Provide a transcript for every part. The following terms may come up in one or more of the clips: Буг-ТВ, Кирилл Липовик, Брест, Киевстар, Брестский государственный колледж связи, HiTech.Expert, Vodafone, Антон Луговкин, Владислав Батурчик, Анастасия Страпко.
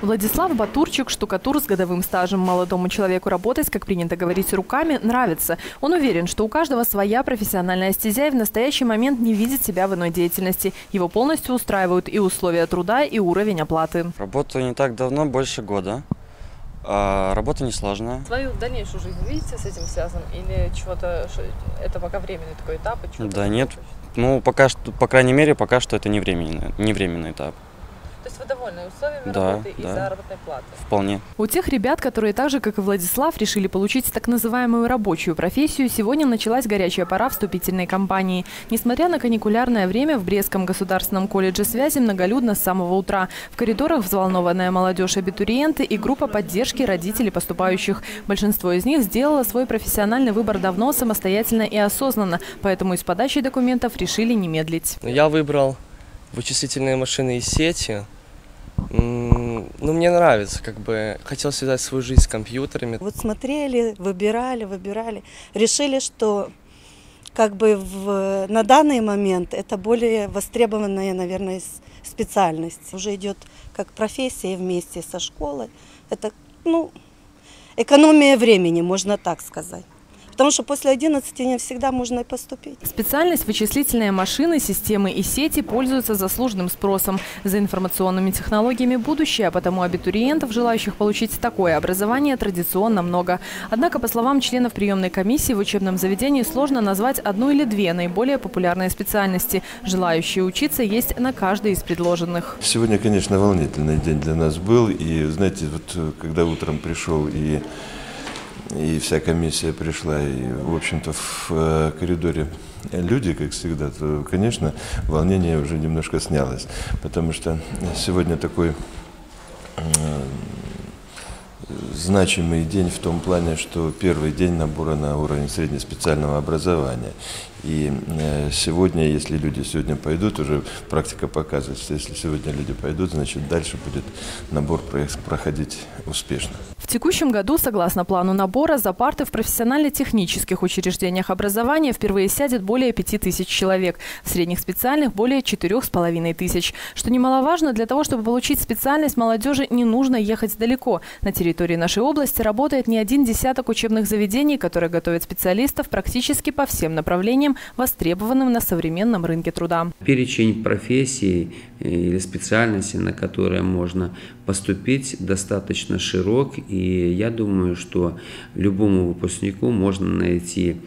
Владислав Батурчик, штукатур с годовым стажем. Молодому человеку работать, как принято говорить, руками нравится. Он уверен, что у каждого своя профессиональная стезя и в настоящий момент не видит себя в иной деятельности. Его полностью устраивают и условия труда, и уровень оплаты. Работаю не так давно, больше года. Работа несложная. Свою дальнейшую жизнь видите с этим связан? Или чего-то, это пока временный такой этап? Да нет, ну пока что, по крайней мере, пока что это не временный этап. То есть вы довольны условиями работы и заработной платы? Вполне. У тех ребят, которые так же, как и Владислав, решили получить так называемую рабочую профессию, сегодня началась горячая пора вступительной кампании. Несмотря на каникулярное время, в Брестском государственном колледже связи многолюдно с самого утра. В коридорах взволнованная молодежь, абитуриенты и группа поддержки родителей поступающих. Большинство из них сделало свой профессиональный выбор давно, самостоятельно и осознанно, поэтому из подачи документов решили не медлить. Я выбрал вычислительные машины и сети. Ну, мне нравится, как бы, хотел связать свою жизнь с компьютерами. Вот смотрели, выбирали, решили, что, как бы, на данный момент это более востребованная, наверное, специальность. Уже идет как профессия вместе со школой. Это, ну, экономия времени, можно так сказать. Потому что после 11 не всегда можно и поступить. Специальность вычислительные машины, системы и сети пользуются заслуженным спросом. За информационными технологиями будущее, а потому абитуриентов, желающих получить такое образование, традиционно много. Однако, по словам членов приемной комиссии, в учебном заведении сложно назвать одну или две наиболее популярные специальности. Желающие учиться есть на каждой из предложенных. Сегодня, конечно, волнительный день для нас был. И, знаете, вот когда утром пришел и вся комиссия пришла, и, в общем-то, в коридоре люди, как всегда, то, конечно, волнение уже немножко снялось, потому что сегодня такой значимый день в том плане, что первый день набора на уровень среднеспециального образования. И сегодня, если люди сегодня пойдут, уже практика показывает, что если сегодня люди пойдут, значит дальше будет набор проходить успешно. В текущем году, согласно плану набора, за парты в профессионально-технических учреждениях образования впервые сядет более 5000 человек, в средних специальных – более 4500. Что немаловажно, для того, чтобы получить специальность, молодежи не нужно ехать далеко. На территории нашей области работает не один десяток учебных заведений, которые готовят специалистов практически по всем направлениям, востребованным на современном рынке труда. Перечень профессий или специальностей, на которые можно поступить, достаточно широк, и я думаю, что любому выпускнику можно найти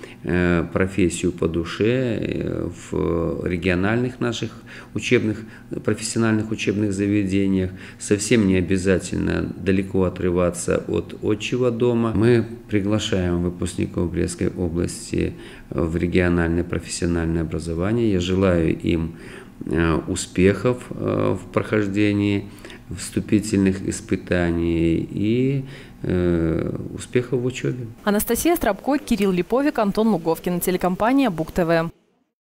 профессию по душе в региональных наших учебных, профессиональных учебных заведениях. Совсем не обязательно далеко отрываться от отчего дома. Мы приглашаем выпускников Брестской области в региональные профессиональное образование. Я желаю им успехов в прохождении вступительных испытаний и успехов в учебе. Анастасия Страпко, Кирилл Липовик, Антон Луговкин, телекомпания Буг-ТВ.